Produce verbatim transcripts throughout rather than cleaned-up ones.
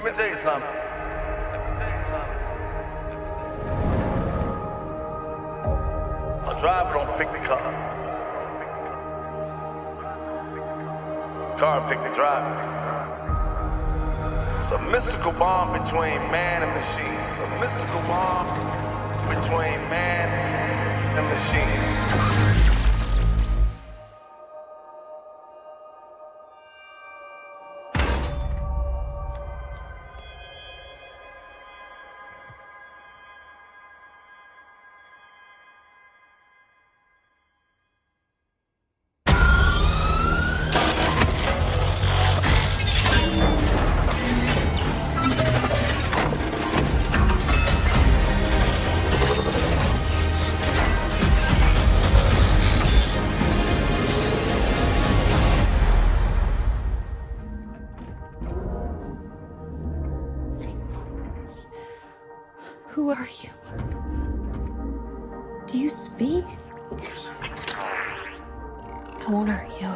Let me tell you something. Let me tell you something. My driver don't pick the car. The car pick the driver. It's a mystical bond between man and machine. It's a mystical bond between man and machine. Who are you? Do you speak? I won't hurt you.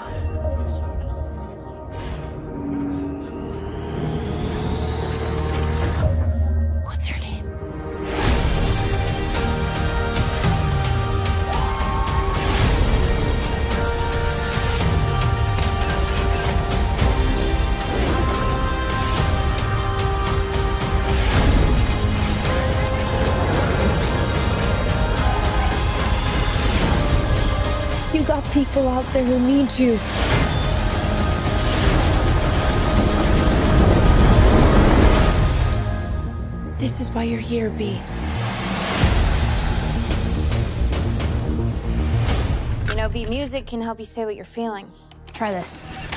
What's your name? You got people out there who need you. This is why you're here, Bee. You know, Bee, music can help you say what you're feeling. Try this.